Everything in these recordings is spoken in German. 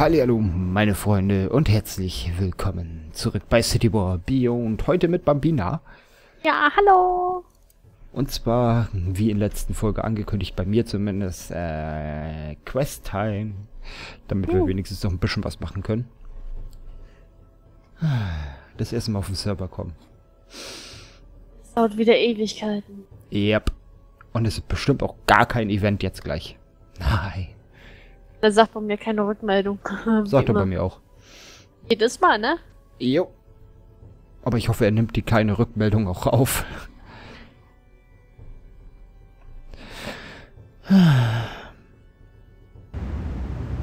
Hallihallo, meine Freunde, und herzlich willkommen zurück bei City War Beyond. Heute mit Bambina. Ja, hallo. Und zwar, wie in der letzten Folge angekündigt, bei mir zumindest, Quest Time. Damit wir wenigstens noch ein bisschen was machen können. Das erste Mal auf den Server kommen. Das dauert wieder Ewigkeiten. Yep. Und es ist bestimmt auch gar kein Event jetzt gleich. Nein. Da sagt bei mir keine Rückmeldung. Sagt er bei mir auch. Jedes Mal, ne? Jo. Aber ich hoffe, er nimmt die kleine Rückmeldung auch auf.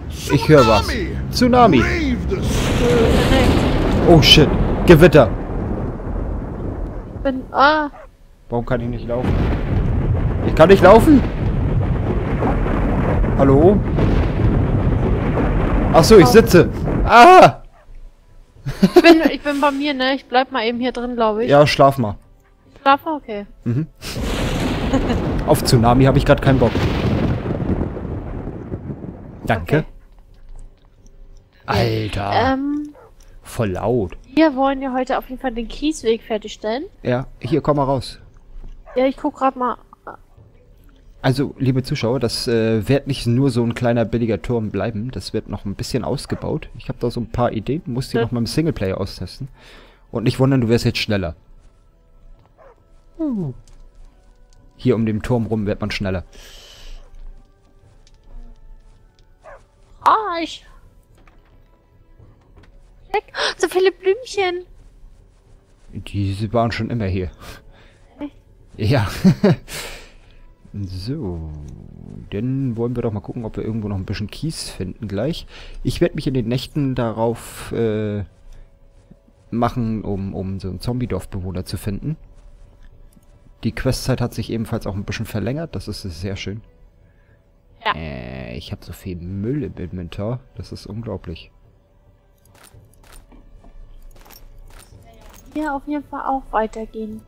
Ich höre was. Tsunami! Oh shit. Gewitter. Ich bin... Ah. Warum kann ich nicht laufen? Ich kann nicht laufen? Hallo? Achso, ich sitze. Ah! Ich bin bei mir, ne? Ich bleib mal eben hier drin, glaube ich. Ja, schlaf mal. Schlaf mal? Okay. Mhm. Auf Tsunami habe ich gerade keinen Bock. Danke. Okay. Alter. Voll laut. Wir wollen ja heute auf jeden Fall den Kiesweg fertigstellen. Ja, hier, komm mal raus. Ja, ich guck gerade mal. Also, liebe Zuschauer, das wird nicht nur so ein kleiner billiger Turm bleiben. Das wird noch ein bisschen ausgebaut. Ich habe da so ein paar Ideen, muss die noch mal im Singleplayer austesten. Und nicht wundern, du wirst jetzt schneller. Hier um den Turm rum wird man schneller. Ah, ich... Check. So viele Blümchen! Diese waren schon immer hier. Echt? Ja. So, dann wollen wir doch mal gucken, ob wir irgendwo noch ein bisschen Kies finden gleich. Ich werde mich in den Nächten darauf machen, um so einen Zombie-Dorfbewohner zu finden. Die Questzeit hat sich ebenfalls auch ein bisschen verlängert, das ist sehr schön. Ja. Ich habe so viel Müll im Inventar, das ist unglaublich. Hier auf jeden Fall auch weitergehen.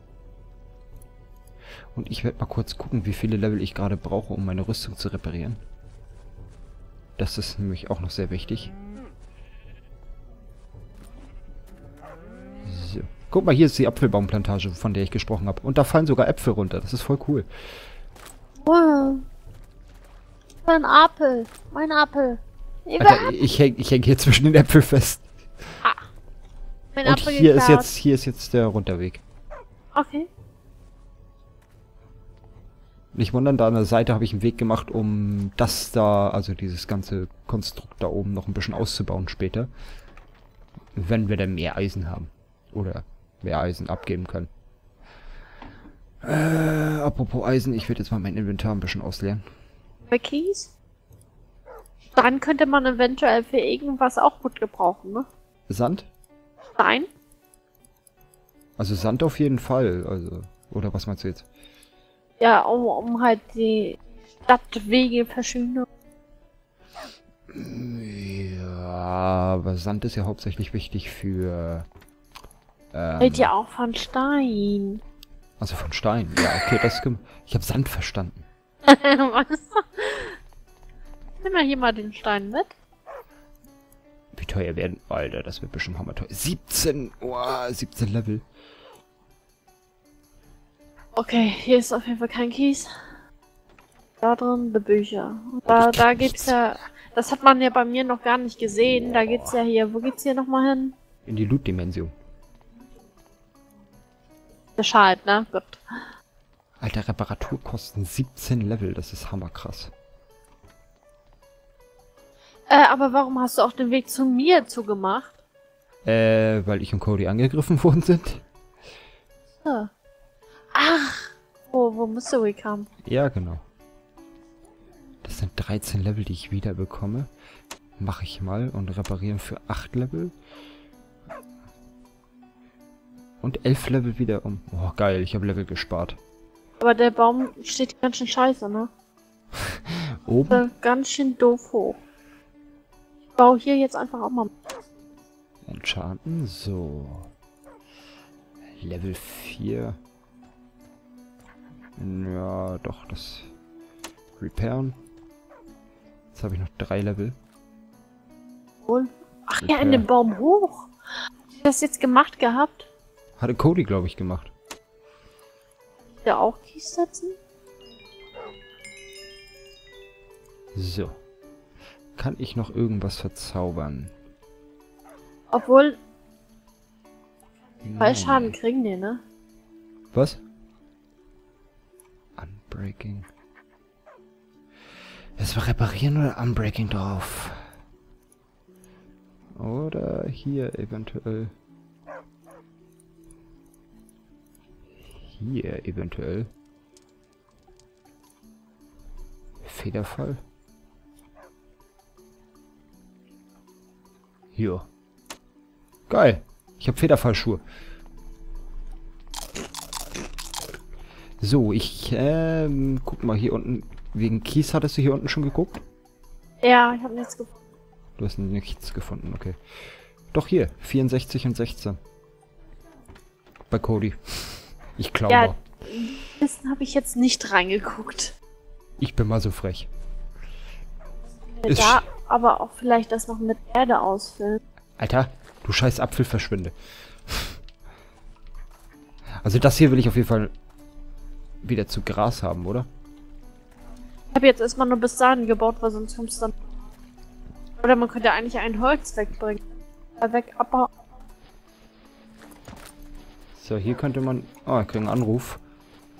Und ich werde mal kurz gucken, wie viele Level ich gerade brauche, um meine Rüstung zu reparieren. Das ist nämlich auch noch sehr wichtig. So. Guck mal, hier ist die Apfelbaumplantage, von der ich gesprochen habe. Und da fallen sogar Äpfel runter. Das ist voll cool. Wow. Mein Apfel. Mein Apfel. Alter, ich häng hier zwischen den Äpfeln fest. Ah. Mein Apfel. Und hier ist jetzt der Runterweg. Okay. Nicht wundern, da an der Seite habe ich einen Weg gemacht, um das da, also dieses ganze Konstrukt da oben noch ein bisschen auszubauen später. Wenn wir dann mehr Eisen haben. Oder mehr Eisen abgeben können. Apropos Eisen, ich würde jetzt mal mein Inventar ein bisschen ausleeren. Kies? Dann könnte man eventuell für irgendwas auch gut gebrauchen, ne? Sand? Stein? Also Sand auf jeden Fall, also. Oder was meinst du jetzt? Ja, um halt die Stadtwege verschönern. Ja, aber Sand ist ja hauptsächlich wichtig für... Redet ja auch von Stein. Also von Stein, ja, okay, das... Ich habe Sand verstanden. Was? Nimm mal hier mal den Stein mit. Wie teuer werden... Alter, das wird bestimmt hammer teuer. 17! Wow, 17 Level. Okay, hier ist auf jeden Fall kein Kies. Da drin die Bücher. Da gibt's ja... Das hat man ja bei mir noch gar nicht gesehen. Da geht's ja hier... Wo geht's hier nochmal hin? In die Loot-Dimension. Bescheid, ne? Gut. Alter, Reparaturkosten 17 Level. Das ist hammerkrass. Aber warum hast du auch den Weg zu mir zugemacht? Weil ich und Cody angegriffen worden sind. So. Ach, wo Mystery kam. Ja, genau. Das sind 13 Level, die ich wieder bekomme. Mache ich mal und reparieren für 8 Level. Und 11 Level wieder um. Oh, geil, ich habe Level gespart. Aber der Baum steht ganz schön scheiße, ne? Oben? Also ganz schön doof hoch. Ich baue hier jetzt einfach auch mal. Enchanten, so. Level 4. Ja, doch, das... Repairen. Jetzt habe ich noch 3 Level. holen? Ach ja, in den Baum hoch. Hast du das jetzt gemacht gehabt? Hatte Cody, glaube ich, gemacht. Da auch Kies setzen? So. Kann ich noch irgendwas verzaubern? Obwohl... Fallschaden kriegen die, ne? Was? Unbreaking. Das war reparieren oder Unbreaking drauf? Oder hier eventuell. Hier eventuell. Federfall. Hier. Geil. Ich habe Federfallschuhe. So, ich guck mal hier unten. Wegen Kies hattest du hier unten schon geguckt? Ja, ich habe nichts gefunden. Du hast nichts gefunden, okay. Doch hier, 64 und 16. Bei Cody. Ich glaube. Ja, dessen habe ich jetzt nicht reingeguckt. Ich bin mal so frech. Da aber auch vielleicht das noch mit Erde ausfüllen. Alter, du scheiß Apfel, verschwinde. Also das hier will ich auf jeden Fall wieder zu Gras haben, oder? Ich habe jetzt erstmal nur bis dahin gebaut, weil sonst kommst du dann... Oder man könnte eigentlich ein Holz wegbringen. Abbauen. So, hier könnte man... Ah, ich kriege einen Anruf.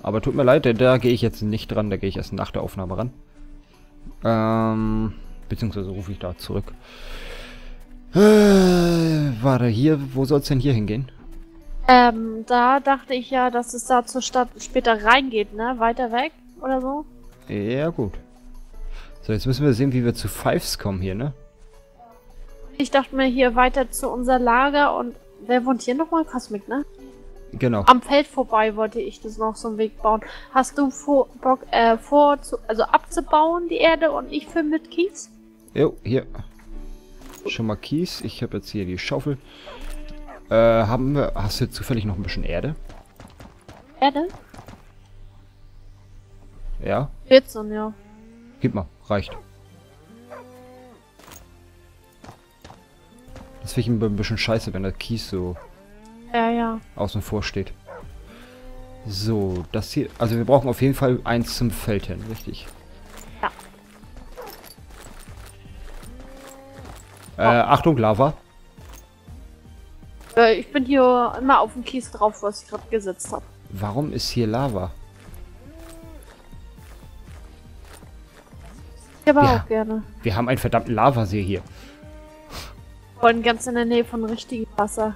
Aber tut mir leid, da gehe ich jetzt nicht dran. Da gehe ich erst nach der Aufnahme ran. Beziehungsweise rufe ich da zurück. Warte, hier... Wo soll es denn hier hingehen? Da dachte ich ja, dass es da zur Stadt später reingeht, ne? Weiter weg oder so? Ja, gut. So, jetzt müssen wir sehen, wie wir zu Fives kommen hier, ne? Ich dachte mir hier weiter zu unser Lager und... Wer wohnt hier nochmal? Cosmic, ne? Genau. Am Feld vorbei wollte ich das noch so einen Weg bauen. Hast du Bock, also abzubauen, die Erde, und ich für mit Kies? Jo, hier. Schon mal Kies. Ich habe jetzt hier die Schaufel. Hast du zufällig noch ein bisschen Erde? Erde? Ja? 14, ja. Gib mal, reicht. Das finde ich ein bisschen scheiße, wenn der Kies so außen vor steht. So, das hier... Also wir brauchen auf jeden Fall eins zum Feld hin, richtig? Ja. Achtung, Lava. Ich bin hier immer auf dem Kies drauf, was ich gerade gesetzt habe. Warum ist hier Lava? Aber ja, auch gerne. Wir haben einen verdammten Lavasee hier. Und ganz in der Nähe von richtigem Wasser.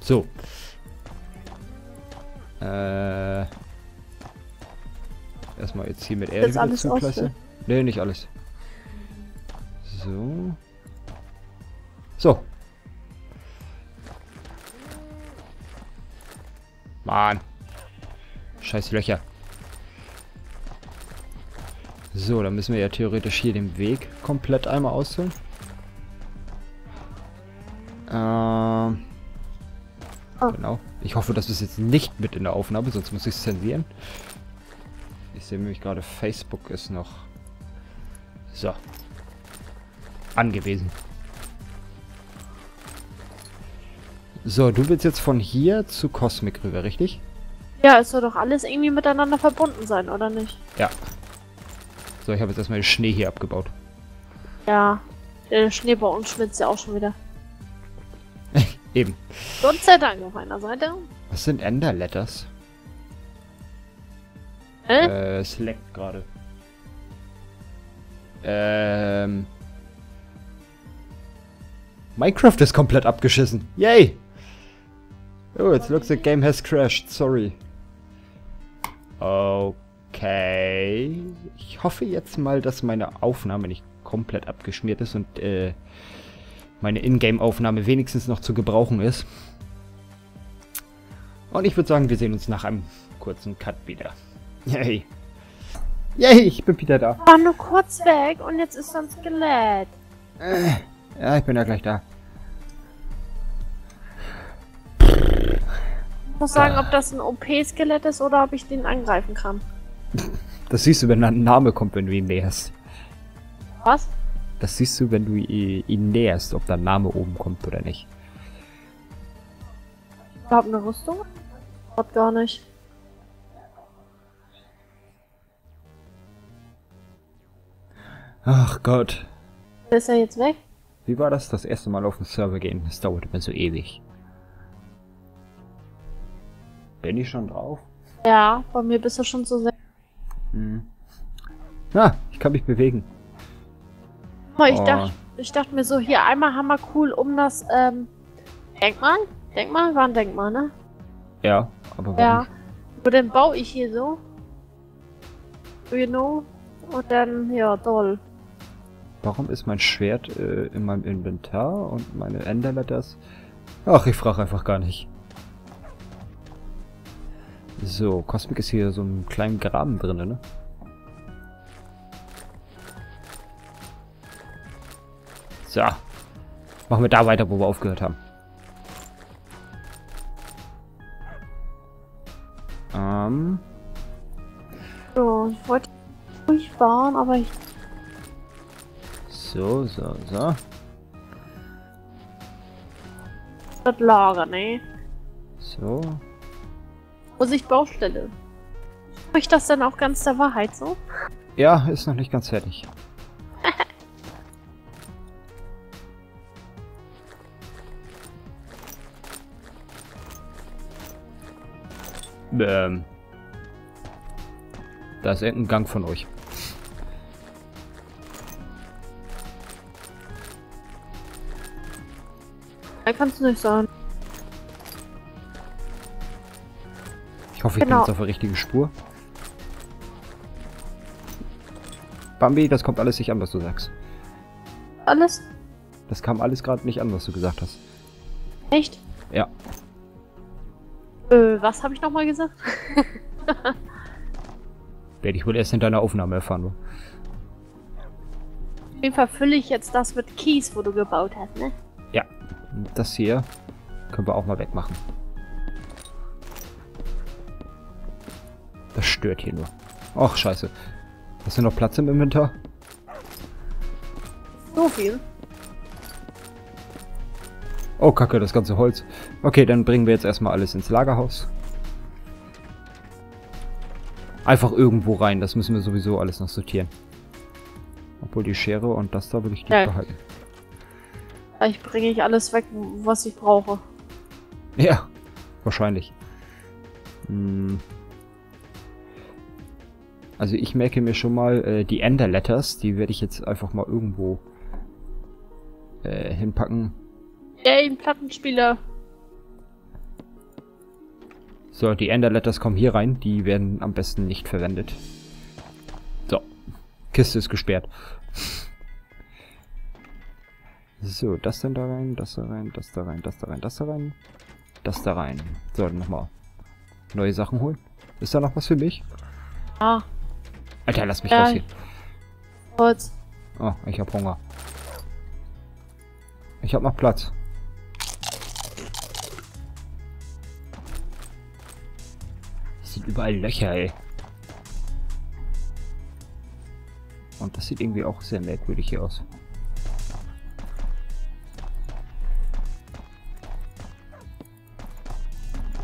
So. Erstmal jetzt hier mit Erde wieder zupflastern. Nee, nicht alles. So. So. Mann. Scheiß Löcher. So, dann müssen wir ja theoretisch hier den Weg komplett einmal ausfüllen. Genau. Ich hoffe, das ist jetzt nicht mit in der Aufnahme, sonst muss ich es zensieren. Ich sehe nämlich gerade, Facebook ist noch... So. Angewiesen. So, du willst jetzt von hier zu Cosmic rüber, richtig? Ja, es soll doch alles irgendwie miteinander verbunden sein, oder nicht? Ja. So, ich habe jetzt erstmal den Schnee hier abgebaut. Ja, der Schnee bei uns schmilzt ja auch schon wieder. Eben. Gott sei Dank auf einer Seite. Was sind Ender Letters? Es leckt gerade. Minecraft ist komplett abgeschissen. Yay! Oh, it looks like game has crashed. Sorry. Okay. Okay, ich hoffe jetzt mal, dass meine Aufnahme nicht komplett abgeschmiert ist und meine Ingame-Aufnahme wenigstens noch zu gebrauchen ist. Und ich würde sagen, wir sehen uns nach einem kurzen Cut wieder. Yay! Yay, ich bin wieder da. Ich war nur kurz weg und jetzt ist sonst gelädt. Ja, ich bin ja gleich da. Ich muss sagen, ob das ein OP-Skelett ist oder ob ich den angreifen kann. Das siehst du, wenn ein Name kommt, wenn du ihn näherst. Was? Das siehst du, wenn du ihn näherst, ob dein Name oben kommt oder nicht. Ich hab eine Rüstung? Hat gar nicht. Ach Gott. Ist er jetzt weg? Wie war das? Das erste Mal auf den Server gehen. Das dauerte mir so ewig. Bin ich schon drauf? Ja, bei mir bist du schon so sehr. Hm. Na, ich kann mich bewegen. Oh, ich dachte mir so, hier einmal hammer cool um das Denkmal? Denkmal? War ein Denkmal, ne? Ja, aber ja. Und dann baue ich hier so. You know? Und dann, ja, toll. Warum ist mein Schwert in meinem Inventar und meine Ender Letters? Ach, ich frage einfach gar nicht. So, Cosmic ist hier so einen kleinen Graben drin, ne? So. Machen wir da weiter, wo wir aufgehört haben. So, ich wollte ruhig bauen, aber ich... So. Das Lager, ne? So. Vorsicht, Baustelle. Spricht das dann auch ganz der Wahrheit so? Ja, ist noch nicht ganz fertig. Da ist irgendein Gang von euch. Da kannst du nicht sagen. Ich hoffe, ich bin jetzt auf der richtigen Spur. Bambi, das kommt alles nicht an, was du sagst. Alles? Das kam alles gerade nicht an, was du gesagt hast. Echt? Ja. Was habe ich nochmal gesagt? Werde ich wohl erst in deiner Aufnahme erfahren. Oder? Auf jeden Fall fülle ich jetzt das mit Kies, wo du gebaut hast, ne? Ja. Das hier können wir auch mal wegmachen. Das stört hier nur. Ach, scheiße. Hast du noch Platz im Inventar? So viel. Oh, kacke, das ganze Holz. Okay, dann bringen wir jetzt erstmal alles ins Lagerhaus. Einfach irgendwo rein, das müssen wir sowieso alles noch sortieren. Obwohl die Schere und das da will ich nicht behalten. Ich bringe ich alles weg, was ich brauche. Ja, wahrscheinlich. Hm. Also ich merke mir schon mal, die Ender Letters, die werde ich jetzt einfach mal irgendwo hinpacken. Yay, ein Plattenspieler! So, die Ender Letters kommen hier rein, die werden am besten nicht verwendet. So, Kiste ist gesperrt. So, das denn da rein, das da rein, das da rein, das da rein, das da rein, das da rein. So, dann nochmal neue Sachen holen. Ist da noch was für mich? Ah. Alter, lass mich raus hier. Kurz. Oh, ich hab Hunger. Ich hab noch Platz. Es sind überall Löcher, ey. Und das sieht irgendwie auch sehr merkwürdig hier aus.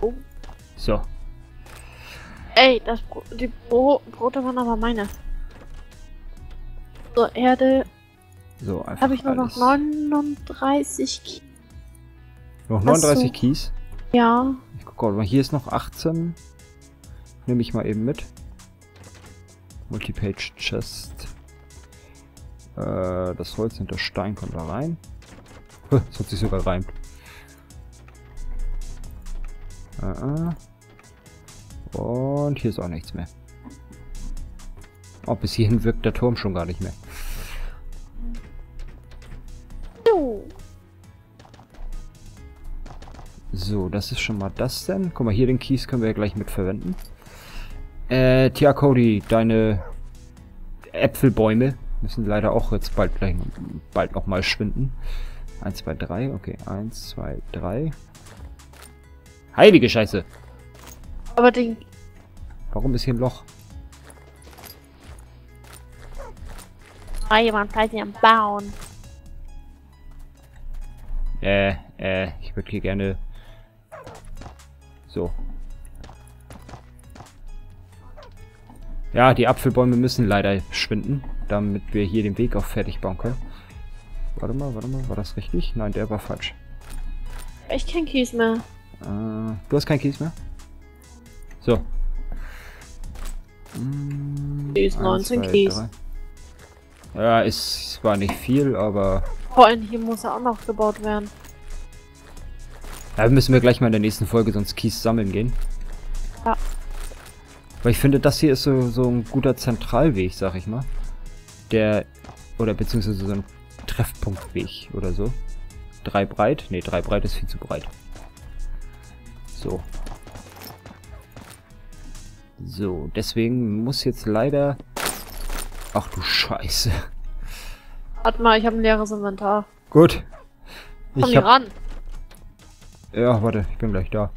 Oh. So. Ey, das die Brote waren aber meine. So, Erde. So, einfach. Habe ich nur noch 39 Kies? Noch 39 Kies? Ja. Ich guck mal, hier ist noch 18. Nehme ich mal eben mit. Multipage Chest. Das Holz hinter Stein kommt da rein. Das hat sich sogar reimt. Und hier ist auch nichts mehr. Oh, bis hierhin wirkt der Turm schon gar nicht mehr. So, das ist schon mal das denn. Guck mal, hier den Kies können wir ja gleich mit verwenden. Tja, Cody, deine Äpfelbäume müssen leider auch jetzt bald nochmal schwinden. 1, 2, 3, okay. 1, 2, 3. Heilige Scheiße! Aber den... Warum ist hier ein Loch? Ah, jemand fleißig am Bauen. Ich würde hier gerne... So. Ja, die Apfelbäume müssen leider schwinden, damit wir hier den Weg auch fertig bauen können. Warte mal, war das richtig? Nein, der war falsch. Ich kein Kies mehr. Du hast kein Kies mehr? So. Kies, 19 Kies. Ja, ist zwar nicht viel, aber... Vor allem hier muss er auch noch gebaut werden. Da müssen wir gleich mal in der nächsten Folge sonst Kies sammeln gehen. Ja. Weil ich finde, das hier ist so ein guter Zentralweg, sag ich mal. Der... Oder beziehungsweise so ein Treffpunktweg oder so. 3 breit? Ne, 3 breit ist viel zu breit. So. So, deswegen muss jetzt leider... Ach du Scheiße. Warte mal, ich habe ein leeres Inventar. Gut. Komm hier ran. Ja, warte, ich bin gleich da.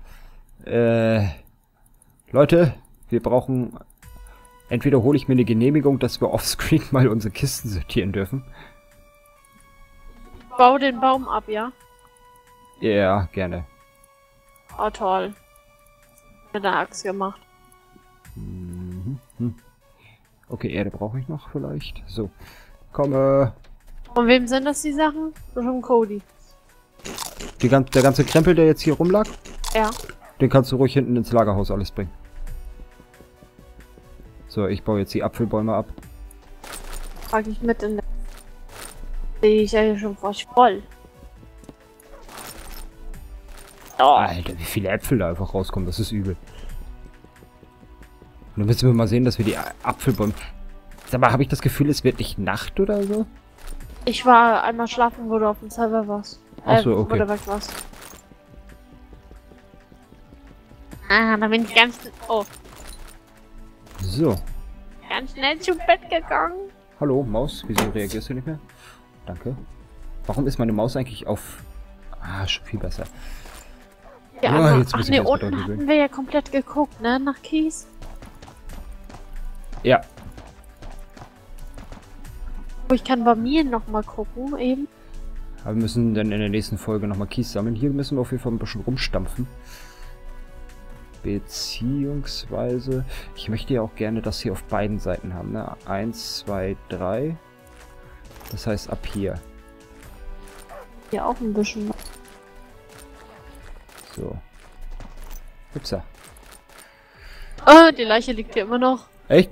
Leute, wir brauchen... Entweder hole ich mir eine Genehmigung, dass wir offscreen mal unsere Kisten sortieren dürfen. Bau den Baum ab, ja? Ja, yeah, gerne. Oh, toll. Mit der Axt gemacht. Okay, Erde brauche ich noch vielleicht. So, komme. Von wem sind das die Sachen? Von Cody. Der ganze Krempel, der jetzt hier rumlag? Ja. Den kannst du ruhig hinten ins Lagerhaus alles bringen. So, ich baue jetzt die Apfelbäume ab. Frag ich mit in der... Die ist ja hier schon fast voll. Oh. Alter, wie viele Äpfel da einfach rauskommen, das ist übel. Und dann müssen wir mal sehen, dass wir die Apfelbäume... Sag mal, habe ich das Gefühl, es wird nicht Nacht oder so? Ich war einmal schlafen, wo du auf dem Server warst. Ach so, okay. Wo du weg warst. Ah, da bin ich ganz... Oh. So. Ganz schnell zum Bett gegangen. Hallo, Maus, wieso reagierst du nicht mehr? Danke. Warum ist meine Maus eigentlich auf... Ah, schon viel besser. Ja, oh, jetzt ach, nee, unten hatten wir ja komplett geguckt, ne? Nach Kies. Ja. Ich kann bei mir nochmal gucken, eben. Aber wir müssen dann in der nächsten Folge nochmal Kies sammeln. Hier müssen wir auf jeden Fall ein bisschen rumstampfen. Beziehungsweise... Ich möchte ja auch gerne das hier auf beiden Seiten haben, ne? 1, 2, 3... Das heißt ab hier. Hier auch ein bisschen. So. Hüpsa. Oh, die Leiche liegt hier immer noch. Echt?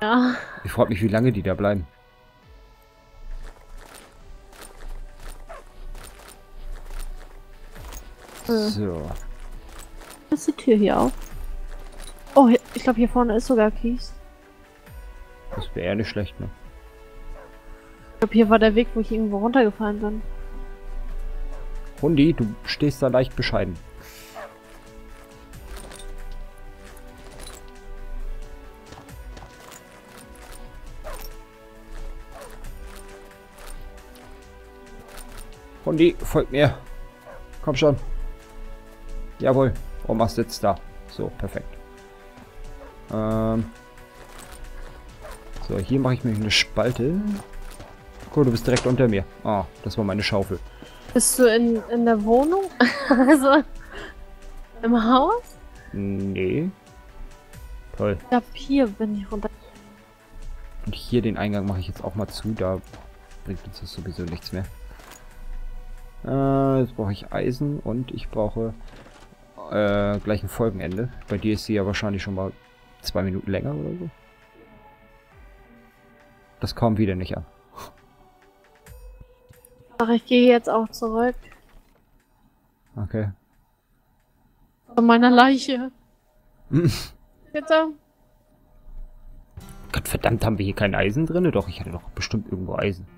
Ja. Ich frage mich, wie lange die da bleiben. So. Ist die Tür hier auf? Oh, ich glaube hier vorne ist sogar Kies. Das wäre ja nicht schlecht, ne? Ich glaube, hier war der Weg, wo ich irgendwo runtergefallen bin. Hundi, du stehst da leicht bescheiden. Hundi, folgt mir. Komm schon. Jawohl. Oma sitzt da. So, perfekt. So, hier mache ich mir eine Spalte. Cool, du bist direkt unter mir. Ah, das war meine Schaufel. Bist du in der Wohnung? Also im Haus? Nee. Toll. Ich glaube, hier bin ich runter. Und hier den Eingang mache ich jetzt auch mal zu. Da bringt uns das sowieso nichts mehr. Jetzt brauche ich Eisen und ich brauche gleich ein Folgenende. Bei dir ist sie ja wahrscheinlich schon mal 2 Minuten länger oder so. Das kommt wieder nicht an. Ach, ich gehe jetzt auch zurück. Okay. Von meiner Leiche. Bitte. Gott verdammt, haben wir hier kein Eisen drin? Doch, ich hatte doch bestimmt irgendwo Eisen.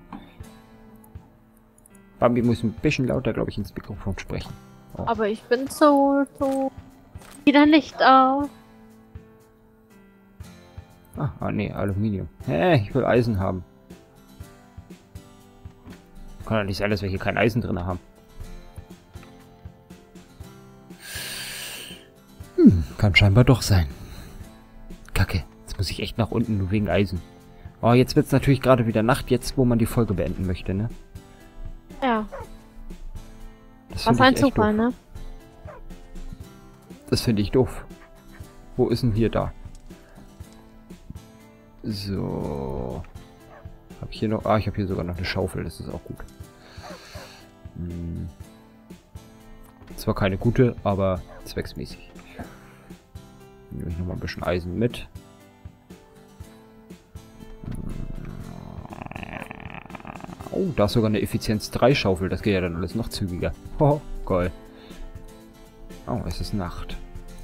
Bambi muss ein bisschen lauter, glaube ich, ins Mikrofon sprechen. Oh. Aber ich bin so... Wieder Licht auf. Ah, nee, Aluminium. Hey, ich will Eisen haben. Kann doch nicht sein, dass wir hier kein Eisen drin haben. Hm, kann scheinbar doch sein. Kacke, jetzt muss ich echt nach unten, nur wegen Eisen. Oh, jetzt wird es natürlich gerade wieder Nacht, jetzt wo man die Folge beenden möchte, ne? Ja. Was ein Zufall, ne? Das finde ich doof. Wo ist denn hier da? So. Hab ich hier noch... Ah, ich habe hier sogar noch eine Schaufel, das ist auch gut. Hm. Zwar keine gute, aber zwecksmäßig. Nehme ich nochmal ein bisschen Eisen mit. Oh, da ist sogar eine Effizienz 3 Schaufel. Das geht ja dann alles noch zügiger. Oh, geil. Oh, es ist Nacht.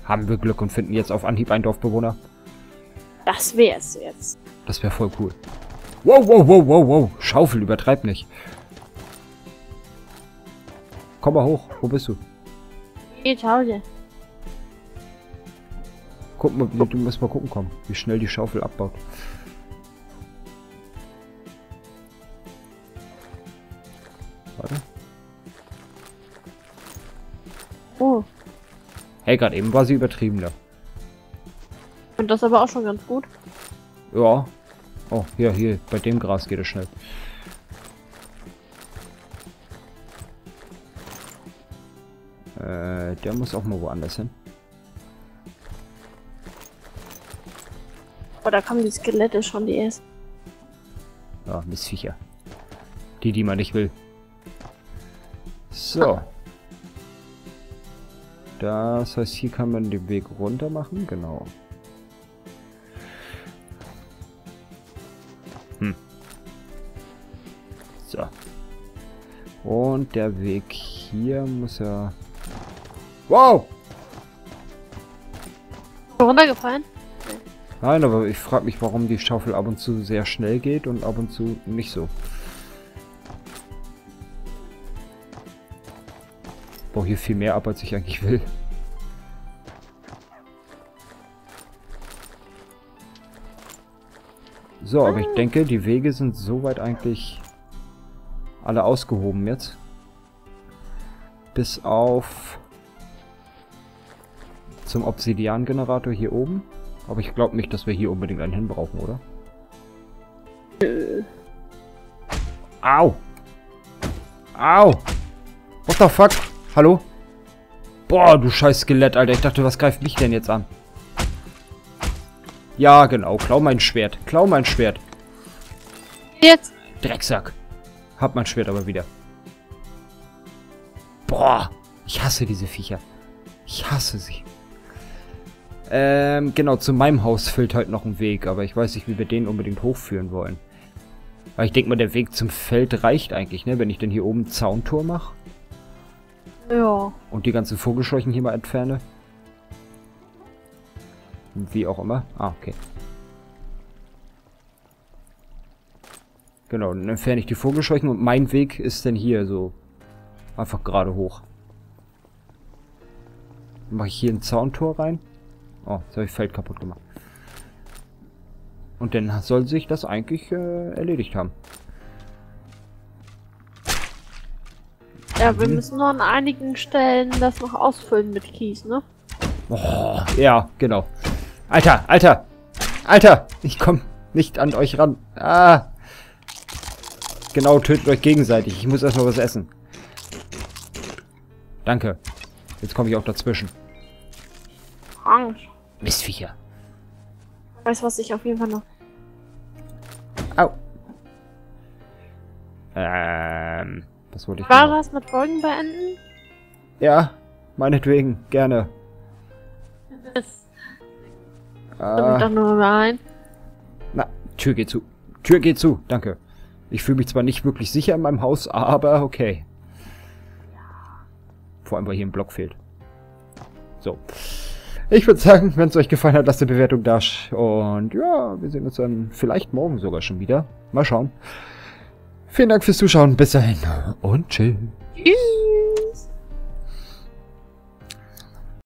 Haben wir Glück und finden jetzt auf Anhieb einen Dorfbewohner? Das wär's jetzt. Das wäre voll cool. Wow, wow, wow, wow, wow. Schaufel, übertreib nicht. Komm mal hoch. Wo bist du? Ich schau dir. Guck mal, du musst mal gucken kommen, wie schnell die Schaufel abbaut. Warte. Oh. Hey, gerade eben war sie übertriebener. Und das aber auch schon ganz gut. Ja. Oh, hier, bei dem Gras geht es schnell. Der muss auch mal woanders hin. Oh, da kommen die Skelette schon, die ersten. Ja, Mistviecher. Die man nicht will. So. Das heißt, hier kann man den Weg runter machen, genau. Hm. So. Und der Weg hier muss ja... Wow! Runtergefallen? Nein, aber ich frage mich, warum die Schaufel ab und zu sehr schnell geht und ab und zu nicht so. Hier viel mehr ab, als ich eigentlich will. So, aber ich denke, die Wege sind soweit eigentlich alle ausgehoben jetzt. Bis auf zum Obsidian-Generator hier oben. Aber ich glaube nicht, dass wir hier unbedingt einen hin brauchen, oder? Au! Au! What the fuck? Hallo? Boah, du scheiß Skelett, Alter. Ich dachte, was greift mich denn jetzt an? Ja, genau. Klau mein Schwert. Klau mein Schwert. Jetzt. Drecksack. Hab mein Schwert aber wieder. Boah. Ich hasse diese Viecher. Ich hasse sie. Genau. Zu meinem Haus fehlt halt noch ein Weg. Aber ich weiß nicht, wie wir den unbedingt hochführen wollen. Weil ich denke mal, der Weg zum Feld reicht eigentlich, ne? Wenn ich denn hier oben einen Zauntor mache. Ja. Und die ganzen Vogelscheuchen hier mal entferne. Wie auch immer. Ah, okay. Genau, dann entferne ich die Vogelscheuchen und mein Weg ist dann hier so. Einfach gerade hoch. Dann mache ich hier ein Zauntor rein. Oh, jetzt habe ich Feld kaputt gemacht. Und dann soll sich das eigentlich erledigt haben. Ja, wir müssen nur an einigen Stellen das noch ausfüllen mit Kies, ne? Oh, ja, genau. Alter, Alter! Alter! Ich komm nicht an euch ran. Ah! Genau, tötet euch gegenseitig. Ich muss erstmal was essen. Danke. Jetzt komme ich auch dazwischen. Orange. Mistviecher. Ich weiß, was ich auf jeden Fall noch... Au. Das wollte ich war das mit Folgen beenden? Ja, meinetwegen, gerne. Dann nur rein. Na, Tür geht zu. Tür geht zu, danke. Ich fühle mich zwar nicht wirklich sicher in meinem Haus, aber okay. Vor allem, weil hier ein Block fehlt. So. Ich würde sagen, wenn es euch gefallen hat, lasst eine Bewertung da. Und ja, wir sehen uns dann vielleicht morgen sogar schon wieder. Mal schauen. Vielen Dank fürs Zuschauen. Bis dahin und tschüss.